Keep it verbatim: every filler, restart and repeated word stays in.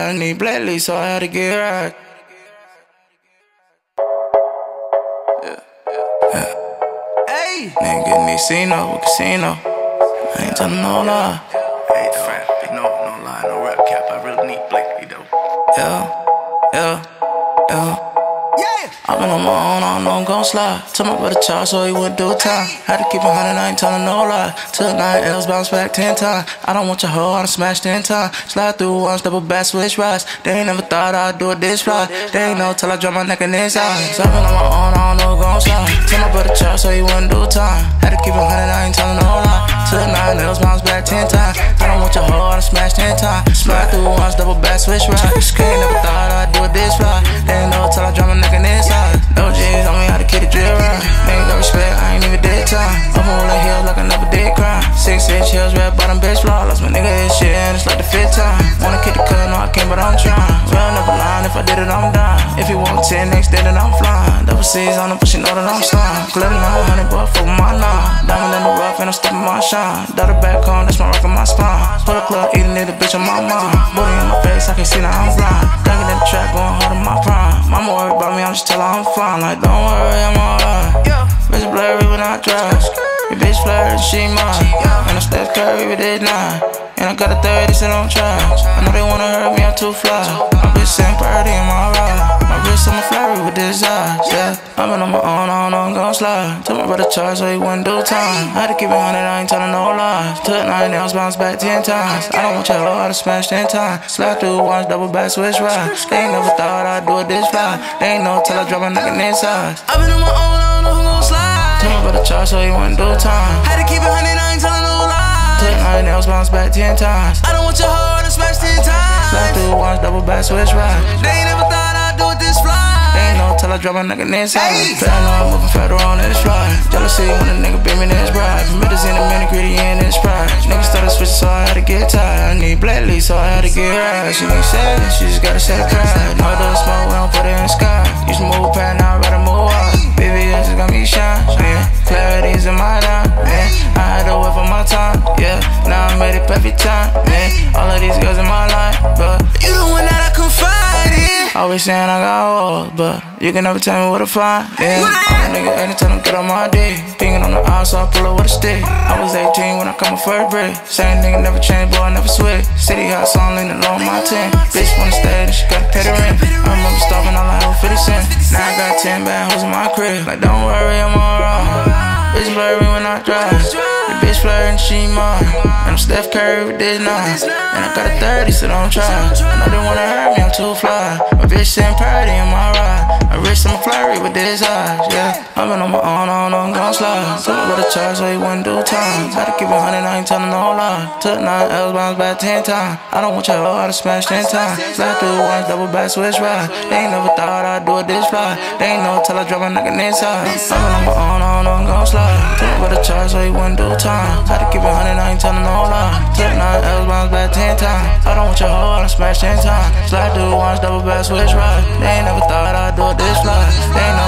I need Bradley, so I had to get right. Yeah, yeah. Hey, nigga, need casino, casino. I ain't tellin' no lie. Hey, friend, no, no lie, no rap cap. I really need Blakely though. Yeah, yeah, yeah. I've been on my own, I don't know I'm gon' slide. Tell my brother child so he wouldn't do time. Had to keep a hundred, I ain't tellin' no lie. Till nine L's bounce back ten times. I don't want your hoe, I done smashed ten times. Slide through once, double back, switch rise. They ain't never thought I'd do it this fly. They ain't know till I drop my neck in this eye. So I've been on my own, I don't know I'm gon' slide. Tell my brother child so he wouldn't do time. Had to keep a hundred, I ain't tellin' no lie. Till nine L's bounce back ten times. I don't want your hoe, I done smashed ten times. Slide through once, double back, switch rise. They ain't never thought I'd do it this fly. They ain't know till I drop my neck in this eye. No G's on me, how to keep the drill right. Niggas got respect, I ain't even did time. I'm on the hills like I never did crime. Six inch heels, red bottom, bitch flaw. Lost my nigga his shit and it's like the fifth time. Wanna kick the cut, no I can't, but I'm trying. Real never lying, if I did it, I'm dying. If you want ten, next day then I'm flying. Double C's on them, but she know that I'm slime. Glitter nine hundred, but fuck my nine. Diamond in the rough and I'm stepping my shine. Daughter back home, that's my rock in my spine. Pull a club, eating it, a bitch on my mind. Booty in my face, I can see now I'm blind. Dunking in the track, going hard on my prime. Mama worried about me, I'm just telling I'm fine, like don't worry, I'm alright. Yeah. Bitch blurry when I drive. Your bitch flirt, she mine. Yeah. And I Steph Curry with it nine. And I got a thirty, so don't try. I know they wanna hurt me, I'm too fly. My bitch ain't pretty in my ride. My bitch on the flurry with this eyes. Yeah. I've been on my own, I don't know I'm gon' slide. Tell my brother Charles so he wouldn't do time. I had to keep it one hundred, I ain't tellin' no lies. Took nine nails, bounce back ten times. I don't want your hoe, I done smashed ten times. Slide through once, double back, switch ride. They ain't never thought I'd do it this fly. They ain't know till I drop my neck in inside. I've been on my own, I don't know who gon' slide. Tell my brother Charles so he wouldn't do time. Had to keep it one hundred, I ain't tellin' no lies. Took nine nails, bounce back ten times. I don't want your hoe, I done smashed ten times. Slide through once, double back, switch ride. They ain't never thought I'd do it this fly. Ain't no till I drop my nigga next time. Paranoid, moving federal on this ride. Jealousy when a nigga beat me in his bride. Middas in the mini gritty in his pride. Niggas started switching, so I had to get tired. I need Bradley, so I had to get right. She ain't sad, she just gotta set a cry. No other smoke, we don't put it in the sky. Used to move past, now I'd rather move out. Baby, this is gonna be shine. Yeah, clarity's in my line. Yeah, I had to wait for my time. Yeah, now I made it perfect time. Yeah, all of these girls in my life, but you the one that I confide in. Always saying I got old, but you can never tell me what to find, yeah. I'm a nigga anytime I get on my dick. Thinking on the aisle, so I pull up with a stick. I was eighteen when I cut my first brick. Same nigga never changed, boy, I never switch. City hot, so I'm leaning low on my tent. Bitch wanna stay, then she gotta pay the rent. I remember starving, all I had was fifty cents. Now I got ten bad hoes in my crib. Like, don't worry, I'm alright. Bitch blurry when I drive. The bitch flirting, she mine. And I'm Steph Curry with this nine. And I got a thirty, so don't try. I know they wanna hurt me, I'm too fly. My bitch ain't pretty in my ride. I rich, I'm flurry with these eyes, yeah. I've been on my own, I don't know I'm gon' slide. Took my brother Charles so he wouldn't do time. Had to keep it one hundred, I ain't tellin' no lie. Took nine L's, bounce back ten times. I don't want your hoe, I done smashed ten times. Slide through once, double back, switch ride. They ain't never thought I'd do it this fly. They ain't know till I drop my nigga inside. I've been on my own, I don't know I'm gon' slide. Took my brother Charles so he wouldn't do time. Had to keep it one hundred, I ain't tellin' no lie. Took nine L's, bounce back ten times. I don't want your hoe, I done smashed ten times. Slide through once, double back, switch ride. They ain't never thought I'd do it this fly. They ain't